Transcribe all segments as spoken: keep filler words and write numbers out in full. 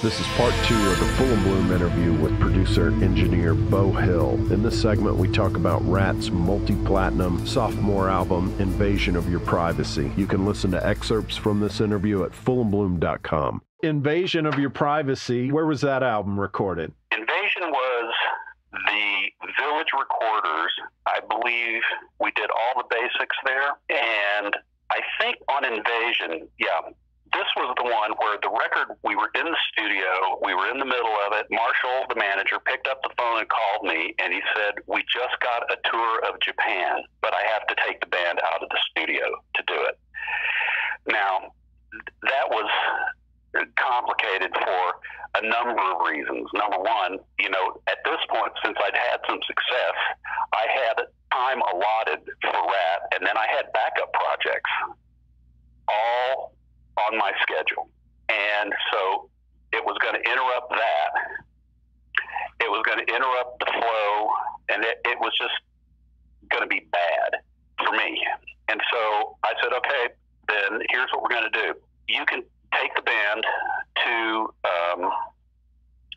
This is part two of the Full in Bloom interview with producer and engineer Beau Hill. In this segment, we talk about Ratt's multi-platinum sophomore album, Invasion of Your Privacy. You can listen to excerpts from this interview at full and bloom dot com. Invasion of Your Privacy, where was that album recorded? Invasion was the Village Recorders. I believe we did all the basics there. And I think on Invasion, yeah. This was the one where the record, we were in the studio, we were in the middle of it. Marshall, the manager, picked up the phone and called me, and he said, we just got a tour of Japan, but I have to take the band out of the studio to do it. Now, that was complicated for a number of reasons. Number one, you know, at this point, since I'd had some success, I had time allotted for Ratt, and then I had backup projects. All on my schedule. And so it was going to interrupt that. It was going to interrupt the flow, and it, it was just going to be bad for me. And so I said, okay, then here's what we're going to do. You can take the band to um,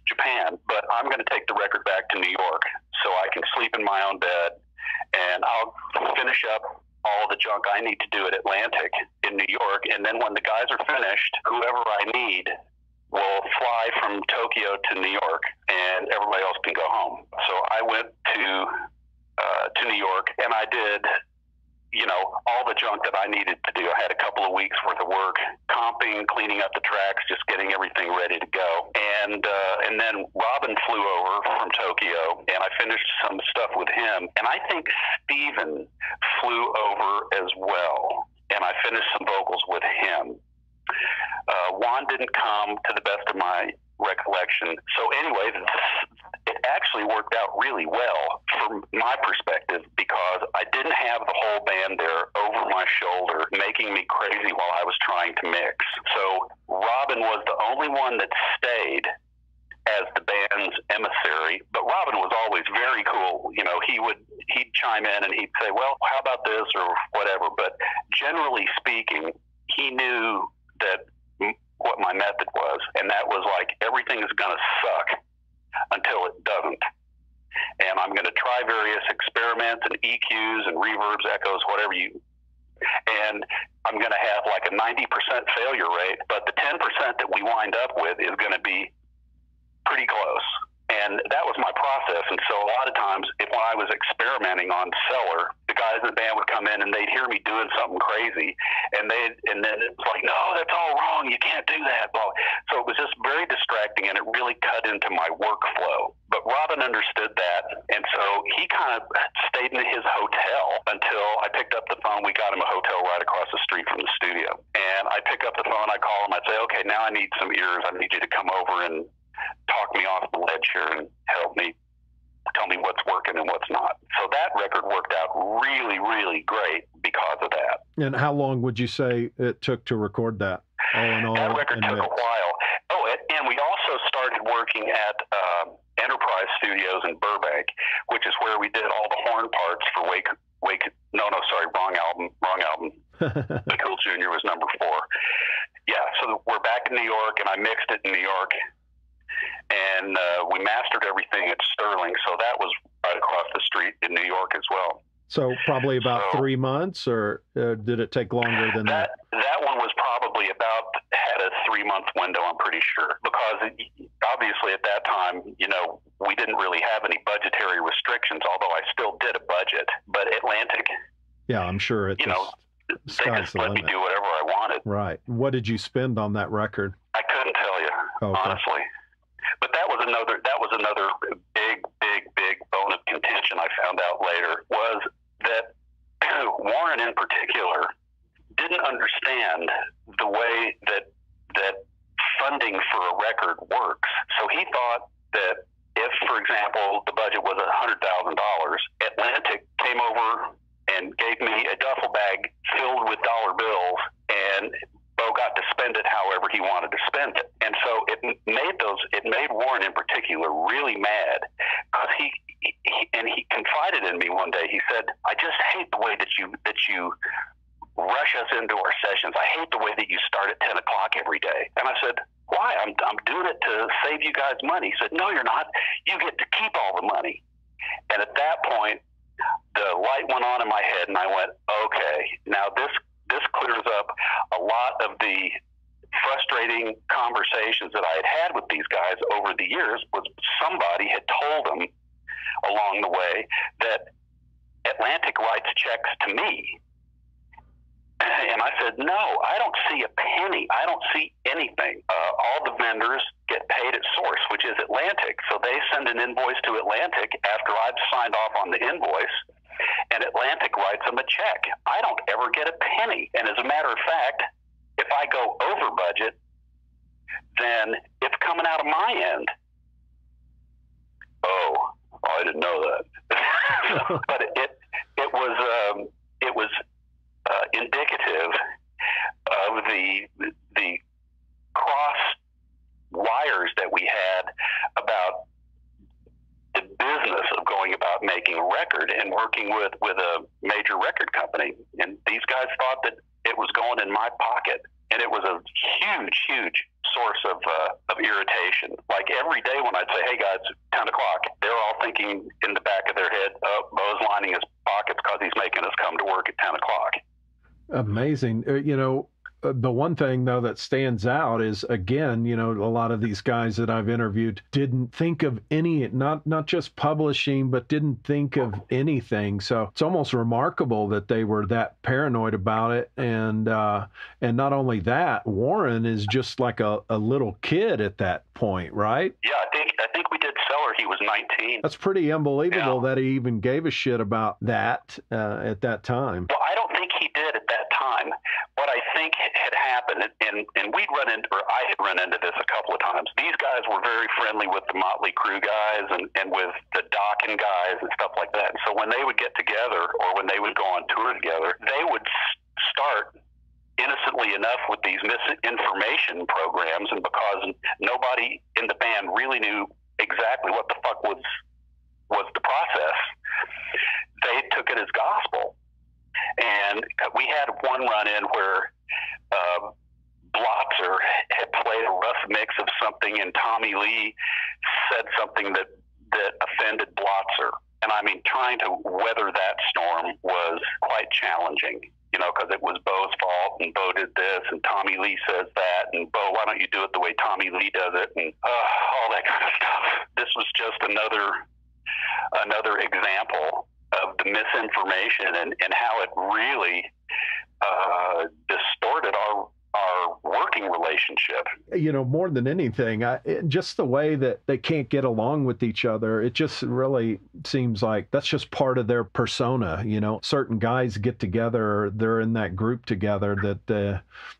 Japan, but I'm going to take the record back to New York so I can sleep in my own bed, and I'll finish up all the junk I need to do at Atlantic in New York, and then when the guys are finished, whoever I need will fly from Tokyo to New York, and everybody else can go home. So I went to uh, to New York, and I did, you know, all the junk that I needed to do. I had a couple of weeks worth of work, comping, cleaning up the tracks, just getting everything ready to go. And uh, and then Robbin flew over from Tokyo, and I finished some stuff with him. And I think Stephen flew over as well, and I finished some vocals with him. Uh, Juan didn't come, to the best of my recollection. So anyway, it actually worked out really well from my perspective, because I didn't have the whole band there over my shoulder making me crazy while I was trying to mix. So Robbin was the only one that stayed as the band's emissary, but Robbin was always very cool. You know, he would, he'd chime in and he'd say, well, how about this or whatever. But generally speaking, he knew that what my method was, and that was like, everything is going to suck until it doesn't, and I'm going to try various experiments and E Qs and reverbs, echoes, whatever you, and I'm going to have like a ninety percent failure rate, but the ten percent that we wind up with is going to be pretty close. And that was my process. And so a lot of times, if when I was experimenting on Cellar, the guys in the band would come in and they'd hear me doing something crazy, and they and then it's like, no, that's all wrong. You can't do that. So it was just very distracting, and it really cut into my workflow. But Robbin understood that, and so he kind of stayed in his hotel until I picked up the phone. We got him a hotel right across the street from the studio, and I pick up the phone. I call him. I say, okay, now I need some ears. I need you to come over and talk me off the ledge here and help me, tell me what's working and what's not. So that record worked out really, really great because of that. And how long would you say it took to record that? All in all, that record took a while. Oh, and we also started working at um, Enterprise Studios in Burbank, which is where we did all the horn parts for Wake, Wake, no, no, sorry, wrong album, wrong album. The Cool Junior was number four. Yeah, so we're back in New York, and I mixed it in New York. And uh, we mastered everything at Sterling, so that was right across the street in New York as well. So probably about so, three months, or uh, did it take longer than that, that? That one was probably about, had a three-month window, I'm pretty sure, because it, obviously at that time, you know, we didn't really have any budgetary restrictions, although I still did a budget, but Atlantic. Yeah, I'm sure it you just, know, they just let limit. me do whatever I wanted. Right. What did you spend on that record? I couldn't tell you, okay. honestly. But that was another that was another big, big, big bone of contention I found out later, was that Warren in particular didn't understand the way that that funding for a record works. So he thought that if, for example, the budget was one hundred thousand dollars, Atlantic came over and gave me a duffel bag filled with dollar bills, and Beau got to spend it however he wanted to spend it. And so it made those, it made Warren in particular really mad, because he, he, and he confided in me one day. He said, I just hate the way that you, that you rush us into our sessions. I hate the way that you start at ten o'clock every day. And I said, why? I'm, I'm doing it to save you guys money. He said, no, you're not. You get to keep all the money. And at that point, the light went on in my head, and I went, okay, now this this clears up a lot of the frustrating conversations that I had had with these guys over the years. Was somebody had told them along the way that Atlantic writes checks to me. And I said, no, I don't see a penny. I don't see anything. Uh, all the vendors get paid at source, which is Atlantic. So they send an invoice to Atlantic after I've signed off on the invoice, and Atlantic writes them a check. I don't ever get a penny. And as a matter of fact, if I go over budget, then it's coming out of my end. Oh, oh I didn't know that. But it, it was, um, it was, Uh, indicative of the the cross wires that we had about the business of going about making a record and working with, with a major record company. And these guys thought that it was going in my pocket. And it was a huge, huge source of uh, of irritation. Like every day when I'd say, hey guys, ten o'clock, they're all thinking in the back of their head, oh, Beau's lining his pockets because he's making us come to work at ten o'clock. Amazing. You know, the one thing, though, that stands out is, again, you know, a lot of these guys that I've interviewed didn't think of any, not not just publishing, but didn't think of anything. So it's almost remarkable that they were that paranoid about it. And uh, and not only that, Warren is just like a, a little kid at that point, right? Yeah, I think I think we did Cellar. He was nineteen. That's pretty unbelievable yeah. that he even gave a shit about that uh, at that time. Well, I don't think he did at that time. What I think had happened, and, and we'd run into, or I had run into this a couple of times. These guys were very friendly with the Motley Crue guys and, and with the Dokken guys and stuff like that. So when they would get together or when they would go on tour together, they would start innocently enough with these misinformation programs. And because nobody in the band really knew exactly what the fuck was, was the process, they took it as gospel. And we had one run-in where uh, Blotzer had played a rough mix of something, and Tommy Lee said something that, that offended Blotzer. And, I mean, trying to weather that storm was quite challenging, you know, because it was Beau's fault, and Beau did this, and Tommy Lee says that, and Beau, why don't you do it the way Tommy Lee does it, and uh, all that kind of stuff. This was just another another example of the misinformation and, and how it really uh, distorted our our working relationship. You know, more than anything, I, it, just the way that they can't get along with each other, it just really seems like that's just part of their persona. You know, certain guys get together, they're in that group together that uh,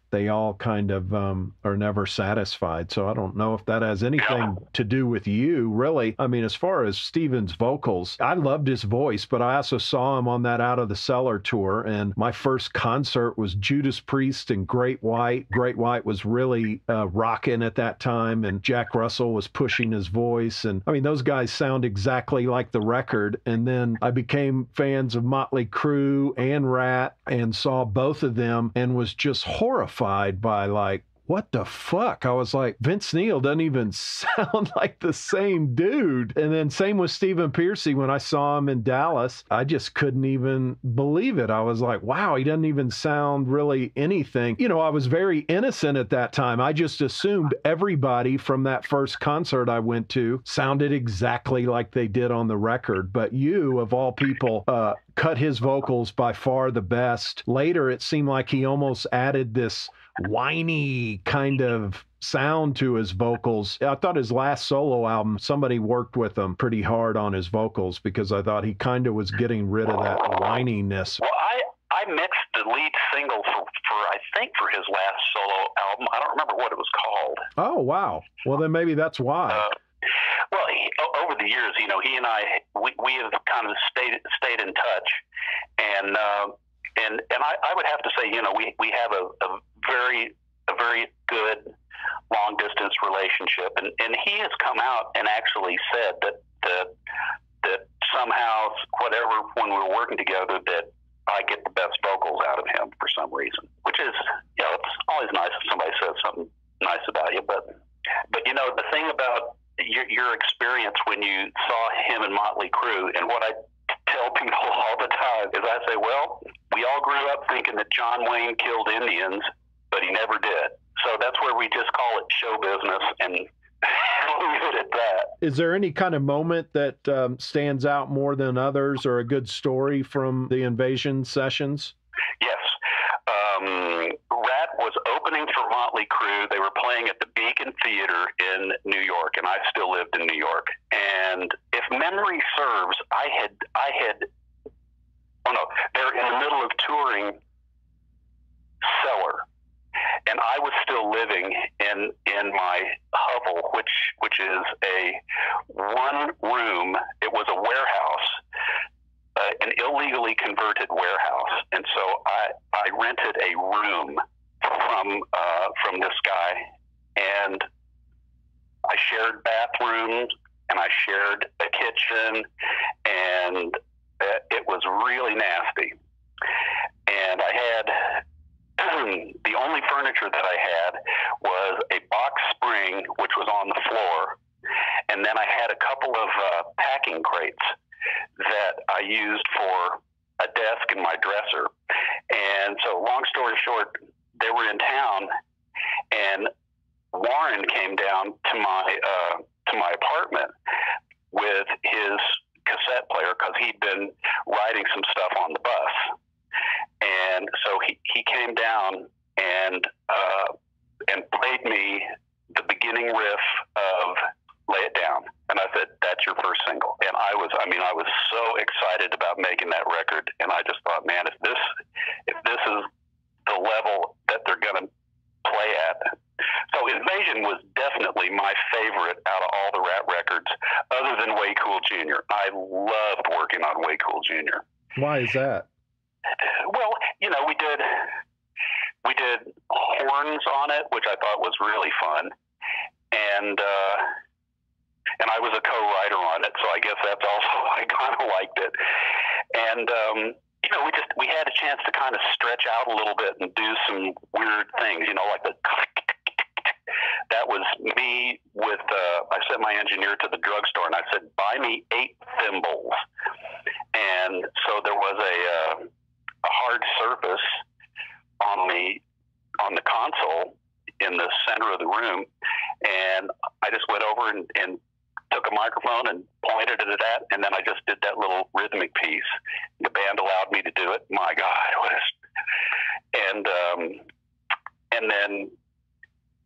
they all kind of um, are never satisfied. So I don't know if that has anything yeah. to do with you, really. I mean, as far as Stephen's vocals, I loved his voice, but I also saw him on that Out of the Cellar tour. And my first concert was Judas Priest and Great White. Great White was really uh, rocking at that time. And Jack Russell was pushing his voice. And I mean, those guys sound exactly like the record. And then I became fans of Motley Crue and Ratt and saw both of them and was just horrified by like, what the fuck? I was like, Vince Neil doesn't even sound like the same dude. And then same with Stephen Pearcy. When I saw him in Dallas, I just couldn't even believe it. I was like, wow, he doesn't even sound really anything. You know, I was very innocent at that time. I just assumed everybody from that first concert I went to sounded exactly like they did on the record. But you, of all people, uh, cut his vocals by far the best. Later, it seemed like he almost added this whiny kind of sound to his vocals. I thought his last solo album, somebody worked with him pretty hard on his vocals because I thought he kind of was getting rid of that whininess. Well, I, I mixed the lead single for, for, I think, for his last solo album. I don't remember what it was called. Oh, wow. Well, then maybe that's why. Uh, well, he, over the years, you know, he and I, we, we have kind of stayed, stayed in touch. And, uh, and, and I, I would have to say, you know, we, we have a, a very, a very good long distance relationship. And, and he has come out and actually said that, that, that somehow, whatever, when we were working together, that I get the best vocals out of him for some reason, which is, you know, it's always nice if somebody says something nice about you. But, but you know, the thing about your, your experience when you saw him and Motley Crue, and what I tell people all the time is I say, well, we all grew up thinking that John Wayne killed Indians, but he never did. So that's where we just call it show business and leave it at that. Is there any kind of moment that um, stands out more than others, or a good story from the Invasion sessions? Yes. Um, Ratt was opening for Motley Crue. They were playing at the Beacon Theater in New York, and I still lived in New York. And if memory serves, I had, I had, oh no, they're in the middle of touring Cellar. And I was still living in in my hovel, which which is a one room. It was a warehouse, uh, an illegally converted warehouse, and so I I rented a room from uh, from this guy, and I shared bathrooms, and I shared a kitchen, and uh, it was really nasty, and I had. The only furniture that I had was a box spring, which was on the floor, and then I had a couple of uh, packing crates that I used for a desk and my dresser. And so, long story short, they were in town, and Warren came down to my uh, to my apartment with his cassette player because he'd been writing some stuff on the bus. And so he, he came down and uh, and played me the beginning riff of Lay It Down. And I said, that's your first single. And I was, I mean, I was so excited about making that record. And I just thought, man, if this, if this is the level that they're going to play at. So Invasion was definitely my favorite out of all the Ratt records, other than Way Cool Junior I loved working on Way Cool Junior Why is that? Well, you know, we did we did horns on it, which I thought was really fun, and uh, and I was a co-writer on it, so I guess that's also why I kind of liked it. And um, you know, we just we had a chance to kind of stretch out a little bit and do some weird things, you know, like the that was me with uh, I sent my engineer to the drugstore and I said, buy me eight thimbles, and so there was a. Uh, a hard surface on the on the console in the center of the room, and I just went over and, and took a microphone and pointed it at that, and then I just did that little rhythmic piece. The band allowed me to do it. My God, it was, and um, and then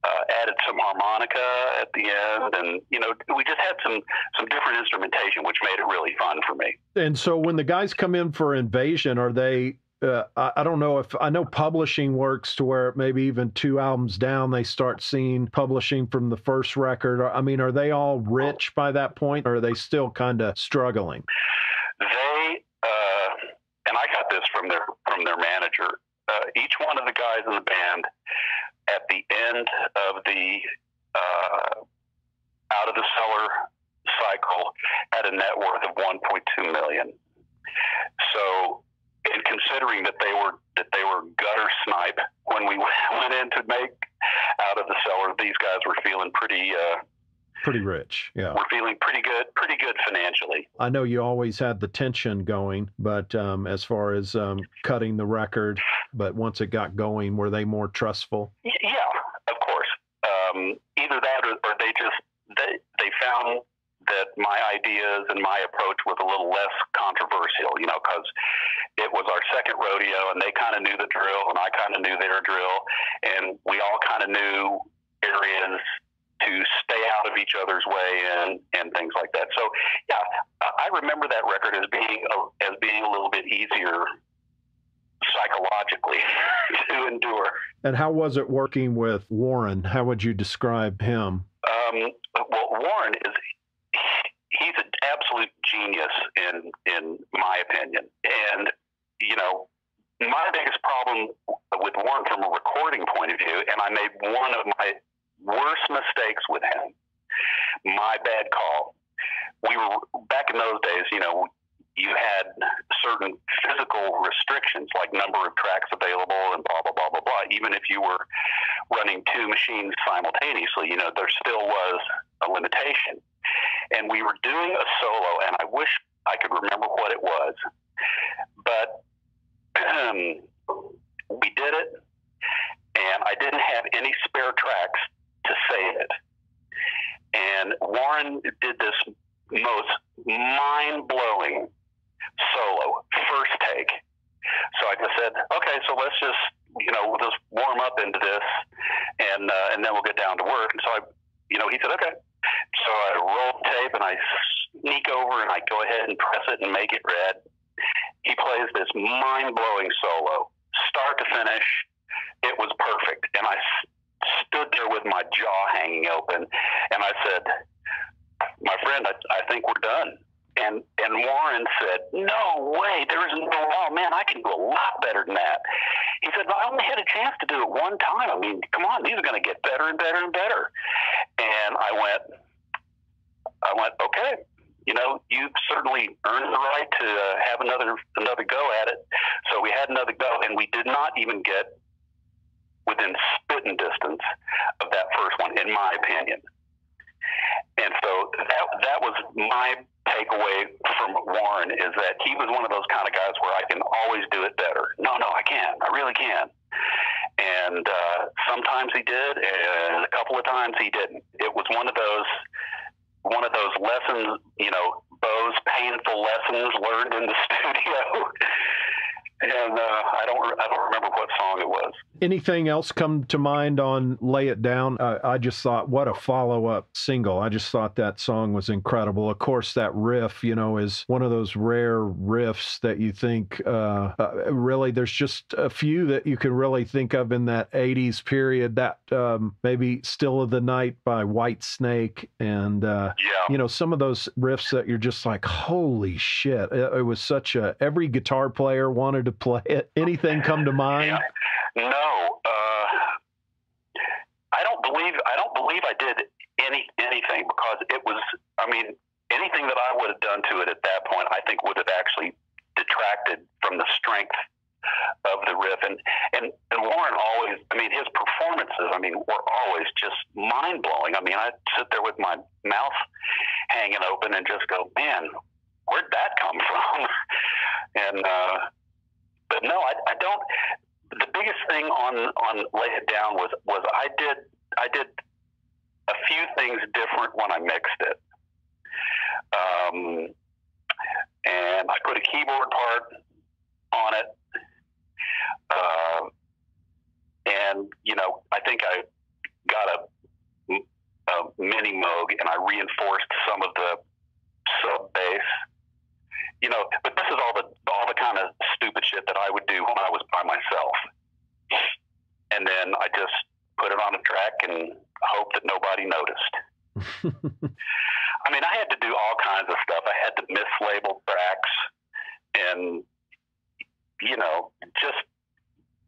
uh, added some harmonica at the end, and you know, we just had some some different instrumentation, which made it really fun for me. And so, when the guys come in for Invasion, are they? Uh, I don't know if I know publishing works to where maybe even two albums down they start seeing publishing from the first record. I mean, are they all rich by that point, or are they still kind of struggling? They uh, and I got this from their from their manager. Uh, each one of the guys in the band at the end of the uh, Out of the Cellar cycle had a net worth of one point two million dollars. So. And considering that they were that they were gutter snipe when we went in to make Out of the Cellar, these guys were feeling pretty, uh, pretty rich. Yeah, we're feeling pretty good, pretty good financially. I know you always had the tension going, but um, as far as um, cutting the record, but once it got going, were they more trustful? Yeah, of course. Um, either that, or, or they just they they found. That my ideas and my approach was a little less controversial, you know, because it was our second rodeo, and they kind of knew the drill, and I kind of knew their drill, and we all kind of knew areas to stay out of each other's way and, and things like that. So, yeah, I remember that record as being a, as being a little bit easier psychologically to endure. And how was it working with Warren? How would you describe him? Um, well, Warren is... He's an absolute genius, in in my opinion. And, you know, my biggest problem with Warren from a recording point of view, and I made one of my worst mistakes with him, my bad call. We were, back in those days, you know, you had certain physical restrictions, like number of tracks available and blah, blah, blah, blah, blah. Even if you were running two machines simultaneously, you know, there still was a limitation. And we were doing a solo, and I wish I could remember what it was. But um, we did it, and I didn't have any spare tracks to save it. And Warren did this most mind-blowing solo, first take. So I just said, okay, so let's just, you know, we'll just warm up into this, and uh, and then we'll get down to work. And so I, you know, he said, okay. So I roll the tape, and I sneak over, and I go ahead and press it and make it red. He plays this mind-blowing solo, start to finish. It was perfect. And I stood there with my jaw hanging open, and I said, my friend, I, I think we're done. And and Warren said, no way, there isn't no, oh man, I can do a lot better than that. He said, I only had a chance to do it one time. I mean, come on, these are going to get better and better and better. And I went, I went, okay, you know, you've certainly earned the right to uh, have another another go at it. So we had another go, and we did not even get within spitting distance of that first one, in my opinion. And so that that was my takeaway from Warren, is that he was one of those kind of guys where I can always do it better. No, no, I can. I really can. And uh, sometimes he did, and a couple of times he didn't. It was one of those one of those lessons, you know, Beau's painful lessons learned in the studio. And uh, I don't, re- I don't remember what song it was. Anything else come to mind on "Lay It Down"? Uh, I just thought, what a follow-up single! I just thought that song was incredible. Of course, that riff, you know, is one of those rare riffs that you think, uh, uh, really, there's just a few that you can really think of in that eighties period. That um, maybe "Still of the Night" by White Snake, and uh, yeah. you know, some of those riffs that you're just like, holy shit! It, it was such a every guitar player wanted to play it. Anything come to mind? Yeah. No, uh, I don't believe I don't believe I did any anything because it was. I mean, anything that I would have done to it at that point, I think would have actually detracted from the strength of the riff. And and, and Warren always. I mean, his performances. I mean, were always just mind blowing. I mean, I sit there with my mouth hanging open and just go, man, where'd that come from? and. uh But no, I, I don't. The biggest thing on, on Lay It Down was, was I did I did a few things different when I mixed it, um, and I put a keyboard part on it, uh, and you know I think I got a, a mini Moog and I reinforced some of the sub bass. You know, but this is all the all the kind of stupid shit that I would do when I was by myself. And then I just put it on a track and hope that nobody noticed. I mean, I had to do all kinds of stuff. I had to mislabel tracks and, you know, just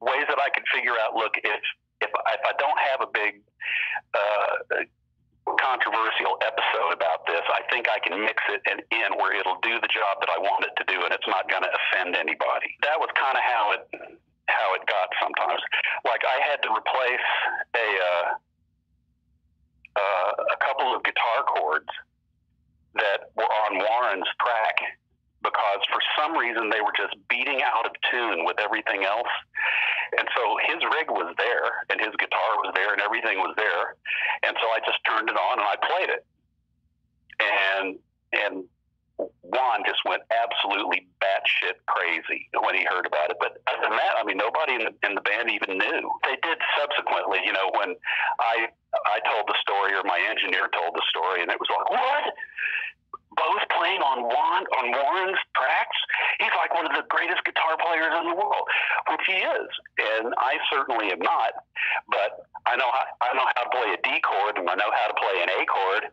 ways that I could figure out, look, if, if, if I don't have a big uh, – controversial episode about this, I think I can mix it and in where it'll do the job that I want it to do, and it's not going to offend anybody. That was kind of how it how it got sometimes. Like I had to replace a uh, uh, a couple of guitar chords that were on Warren's track because for some reason they were just beating out of tune with everything else. And so his rig was there, and his guitar was there, and everything was there. And so I just turned it on, and I played it. And and Juan just went absolutely batshit crazy when he heard about it. But other than that, I mean, nobody in the, in the band even knew. They did subsequently, you know, when I I told the story, or my engineer told the story, and it was like, what? Both playing on Juan, on Warren's tracks. He's like one of the greatest guitar players in the world, which he is, and I certainly am not. But I know how, I know how to play a D chord, and I know how to play an A chord,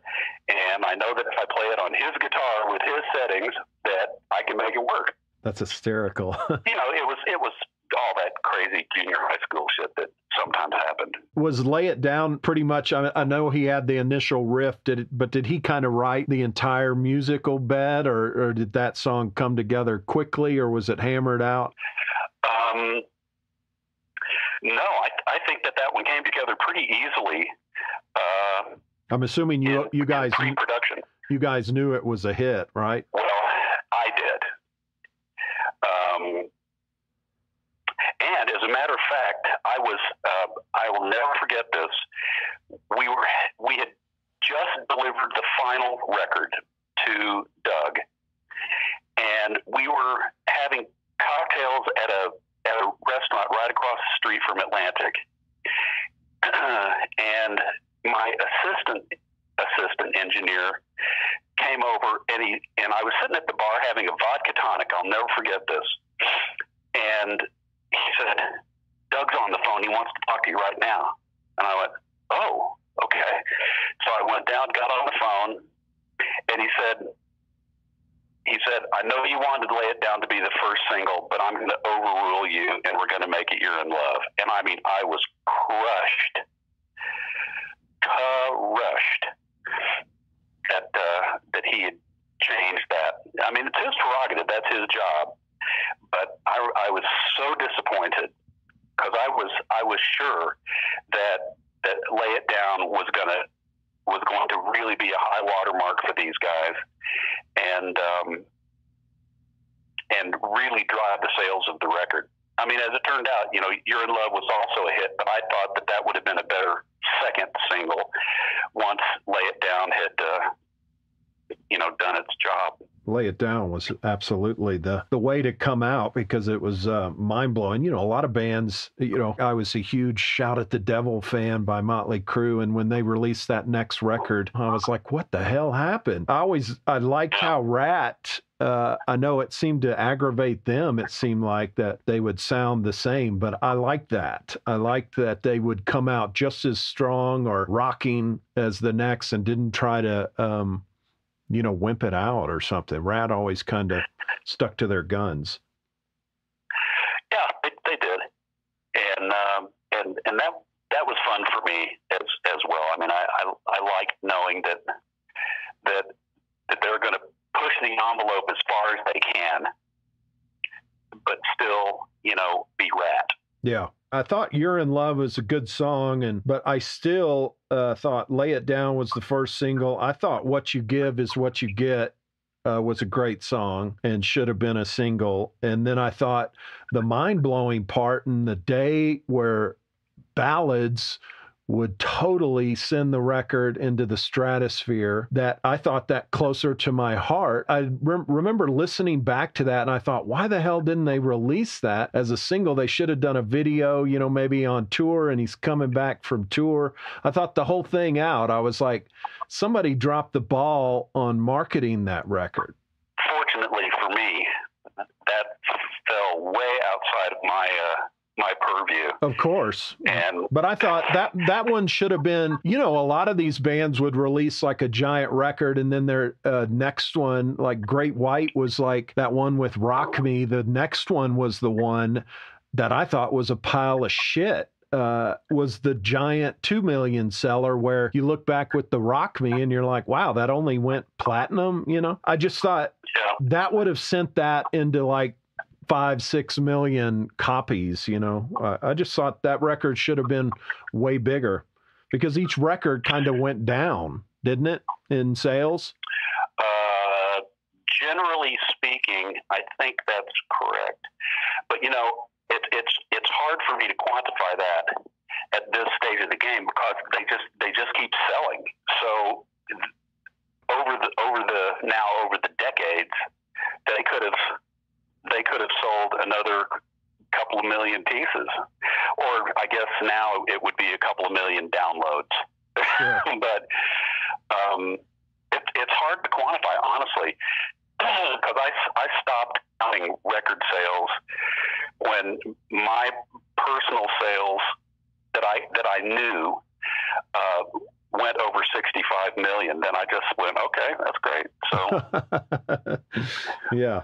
and I know that if I play it on his guitar with his settings, that I can make it work. That's hysterical. You know, it was it was all that crazy junior high school shit that sometimes happened. Was Lay It Down pretty much, I, I know he had the initial riff, did it, but did he kind of write the entire musical bed, or, or did that song come together quickly, or was it hammered out? Um, no, I, I think that that one came together pretty easily. Uh, I'm assuming you in, you guys pre-production. You guys knew it was a hit, right? Well, I did. Um, And as a matter of fact, I was—uh, I will never forget this. We were—we had just delivered the final record to Doug, and we were having cocktails at a at a restaurant right across the street from Atlantic. Uh, and my assistant assistant engineer came over, and he and I was sitting at the bar having a vodka tonic. I'll never forget this, and he said, Doug's on the phone. He wants to talk to you right now. And I went, oh, okay. So I went down, got on the phone, and he said, he said, I know you wanted to Lay It Down to be the first single, but I'm going to overrule you, and we're going to make it You're in Love. And I mean, I was crushed, crushed that, uh, that he had changed that. I mean, it's his prerogative. That's his job. But I, I was so disappointed because I was I was sure that that Lay It Down was gonna was going to really be a high watermark for these guys, and um, and really drive the sales of the record. I mean, as it turned out, you know, You're in Love was also a hit, but I thought that that would have been a better second single once Lay It Down had uh, you know done its job. Lay It Down was absolutely the, the way to come out because it was uh, mind-blowing. You know, a lot of bands, you know, I was a huge Shout at the Devil fan by Motley Crue, and when they released that next record, I was like, what the hell happened? I always, I liked how Ratt, uh, I know it seemed to aggravate them, it seemed like, that they would sound the same, but I liked that. I liked that they would come out just as strong or rocking as the next and didn't try to... Um, you know, wimp it out or something. Ratt always kind of stuck to their guns. Yeah, they, they did, and um, and and that that was fun for me as as well. I mean, I I, I liked knowing that that that they're going to push the envelope as far as they can, but still, you know, be Ratt. Yeah. I thought You're in Love was a good song, and but I still uh, thought Lay It Down was the first single. I thought What You Give Is What You Get uh, was a great song and should have been a single. And then I thought the mind-blowing part in the day where ballads would totally send the record into the stratosphere, that I thought that Closer to My Heart. I re- remember listening back to that, and I thought, why the hell didn't they release that as a single? They should have done a video, you know, maybe on tour, and he's coming back from tour. I thought the whole thing out. I was like, somebody dropped the ball on marketing that record. Fortunately for me, that fell way outside of my... Uh... my purview. Of course. And but I thought that that one should have been, you know, a lot of these bands would release like a giant record and then their uh, next one, like Great White was like that one with Rock Me. The next one was the one that I thought was a pile of shit. Uh, was the giant two million seller where you look back with the Rock Me and you're like, wow, that only went platinum, you know? I just thought yeah. that would have sent that into like five, six million copies, you know. Uh, I just thought that record should have been way bigger because each record kind of went down, didn't it, in sales? Uh, generally speaking, I think that's correct. But, you know, it, it's it's hard for me to quantify that at this stage of the game because they just they just keep selling. So over the over the now over the decades, they could have. they could have sold another couple of million pieces, or I guess now it would be a couple of million downloads. Yeah. But um, it, it's hard to quantify, honestly, because I, I stopped counting record sales when my personal sales that I that I knew uh, went over sixty-five million. Then I just went, okay, that's great. So yeah.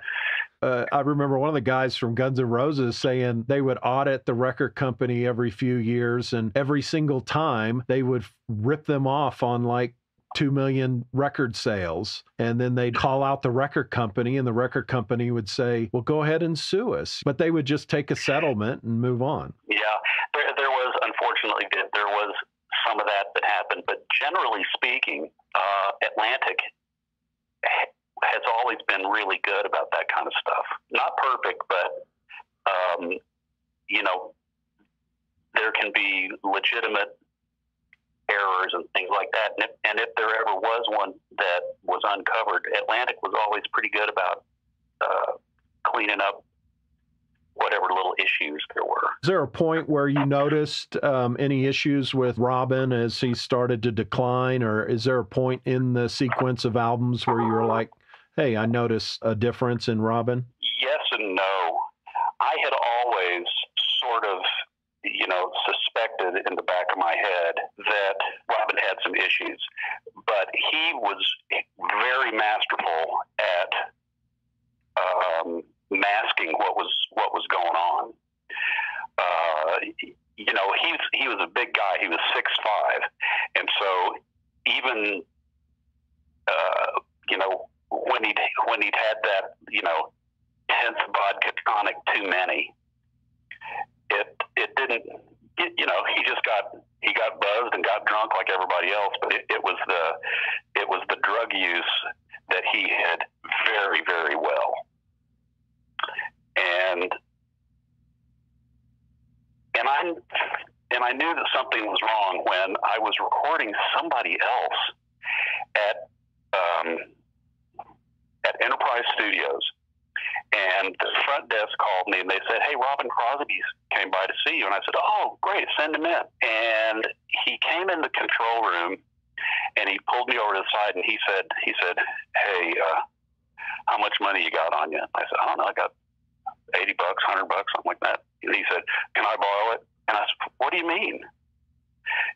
Uh, I remember one of the guys from Guns N' Roses saying they would audit the record company every few years, and every single time they would rip them off on like two million record sales. And then they'd call out the record company, and the record company would say, well, go ahead and sue us. But they would just take a settlement and move on. Yeah, there, there was, unfortunately, there was some of that that happened. But generally speaking, uh, Atlantic has always been really good about that kind of stuff. Not perfect, but, um, you know, there can be legitimate errors and things like that. And if, and if there ever was one that was uncovered, Atlantic was always pretty good about uh, cleaning up whatever little issues there were. Is there a point where you noticed um, any issues with Robbin as he started to decline, or is there a point in the sequence of albums where you were like, hey, I noticed a difference in Robbin? Yes and no. I had always sort of, you know, suspected in the back of my head that Robbin had some issues, but he was very masterful at um, masking what was what was going on. Uh, you know, he's he was a big guy. He was six five, and so even uh, you know when he when he'd had that you know tenth vodka tonic too many, it it didn't it, you know he just got he got buzzed and got drunk like everybody else. But it, it was the it was the drug use that he had very very well. And and I and I knew that something was wrong when I was recording somebody else at um, at Enterprise Studios, and the front desk called me and they said, "Hey, Robbin Crosby came by to see you." And I said, "Oh, great, send him in." And he came in the control room and he pulled me over to the side and he said, "He said, hey, uh, how much money you got on you?" I said, "I don't know, I got eighty bucks, a hundred bucks, something like that." And he said, "Can I borrow it?" And I said, "What do you mean?"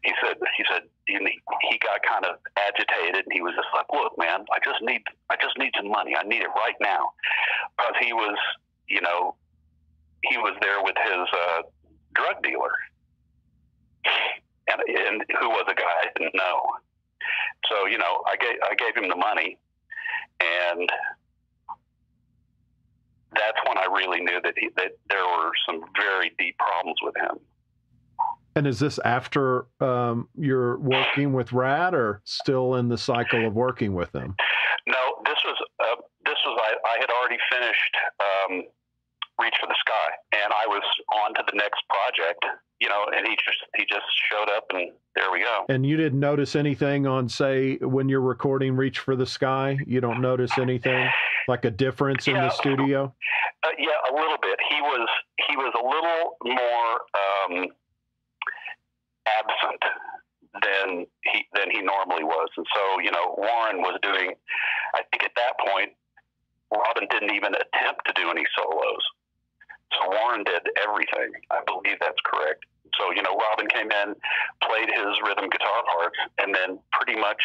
He said, he said, and he, he got kind of agitated and he was just like, "Look, man, I just need, I just need some money. I need it right now." Because he was, you know, he was there with his uh, drug dealer and, and who was a guy I didn't know. So, you know, I gave, I gave him the money, and that's when I really knew that, he, that there were some very deep problems with him. And is this after um, you're working with Ratt, or still in the cycle of working with them? No, this was uh, this was I, I had already finished um, Reach for the Sky, and I was on to the next project. You know, and he just he just showed up, and there we go. And you didn't notice anything on, say, when you're recording Reach for the Sky? You don't notice anything? Like a difference in yeah, the studio? Uh, yeah, a little bit. He was he was a little more um, absent than he than he normally was, and so you know Warren was doing. I think at that point, Robbin didn't even attempt to do any solos, so Warren did everything. I believe that's correct. So you know Robbin came in, played his rhythm guitar parts, and then pretty much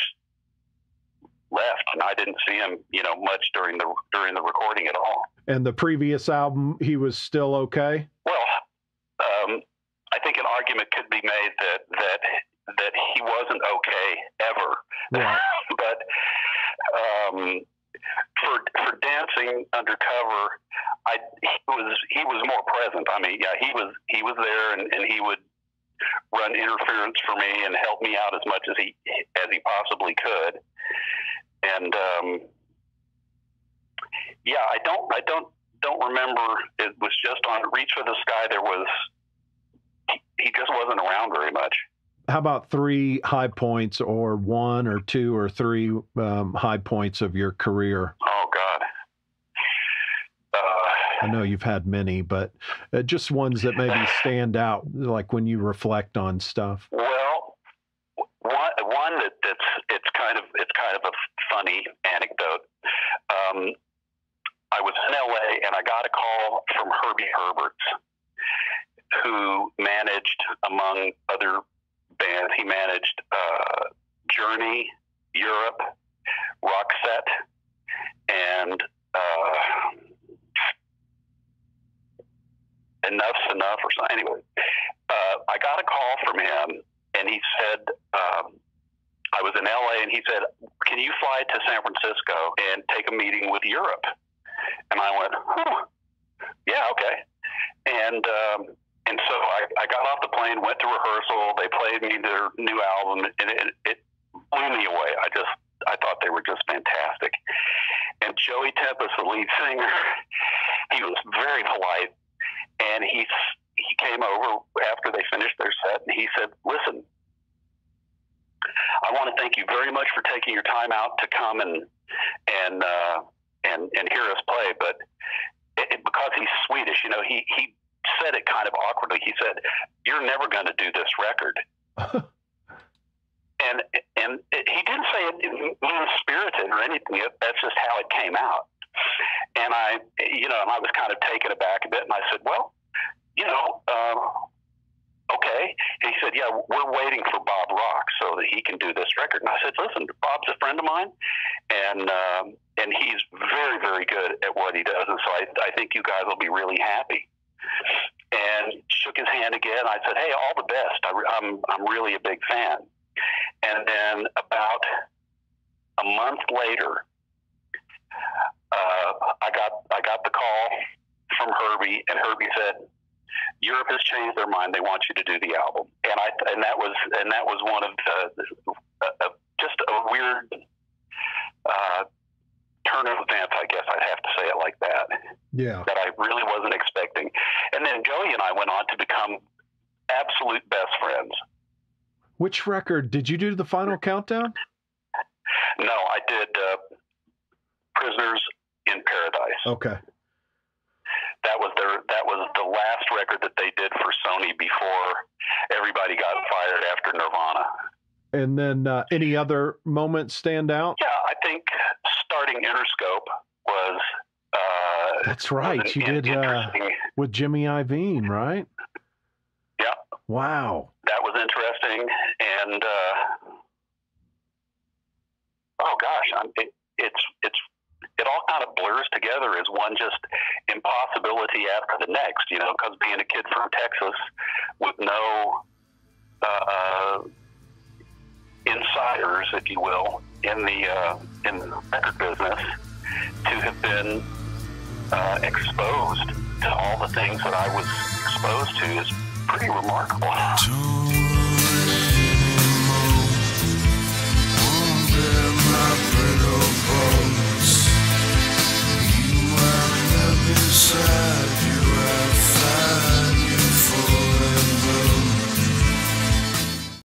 left, and I didn't see him, you know, much during the during the recording at all. And the previous album, he was still okay? Well, um, I think an argument could be made that that that he wasn't okay ever. Yeah. But um, for for Dancing Undercover, I he was he was more present. I mean, yeah, he was he was there, and, and he would run interference for me and help me out as much as he as he possibly could. And um, yeah, I don't, I don't, don't remember. It was just on Reach for the Sky. There was he, he just wasn't around very much. How about three high points, or one, or two, or three um, high points of your career? Oh God, uh, I know you've had many, but uh, just ones that maybe stand out, like when you reflect on stuff. Well, one, one that that's it's kind of it's kind of a funny anecdote. Um, I was in L A and I got a call from Herbie Herbert, who managed, among other bands, he managed uh, Journey, Europe, Roxette, and uh, enough or something. Anyway, uh, I got a call from him, and he said, um, I was in L A, and he said, can you fly to San Francisco and take a meeting with Europe? And I went, huh, yeah, okay. And um, and so I, I got off the plane, went to rehearsal. They played me their new album, and it, it blew me away. I just I thought they were just fantastic. And Joey Tempest, the lead singer, he was very polite, and he he came over after they finished their set, and he said, listen, I want to thank you very much for taking your time out to come and and uh, and, and hear us play, but it, it, because he's Swedish, you know, he, he said it kind of awkwardly. He said, you're never going to do this record. And and it, he didn't say it mean-spirited or anything. That's just how it came out. And I, you know, and I was kind of taken aback a bit. And I said, well, you know, uh, okay. And he said, yeah, we're waiting for Bob Rock so that he can do this record. And I said, listen, Bob's a friend of mine, and um, and he's very, very good at what he does. And so I, I think you guys will be really happy. And shook his hand again. I said, hey, all the best. I, I'm I'm really a big fan. And then about a month later, uh, I got I got the call from Herbie, and Herbie said, "Europe has changed their mind. They want you to do the album." And I and that was and that was one of the uh, uh, just a weird uh, turn of events, I guess I'd have to say it like that. Yeah, that I really wasn't expecting. And then Joey and I went on to become absolute best friends. Which record? Did you do the final countdown? No, I did uh, Prisoners in Paradise. Okay. That was their that was the last record that they did for Sony before everybody got fired after Nirvana. And then uh, any other moments stand out? Yeah, I think starting Interscope was... Uh, That's right. Was you did uh, with Jimmy Iovine, right? Yeah. Wow. That was interesting, and uh, oh gosh, I'm, it, it's it's it all kind of blurs together as one just impossibility after the next, you know, because being a kid from Texas with no uh, insiders, if you will, in the uh, in the record business, to have been uh, exposed to all the things that I was exposed to is pretty remarkable.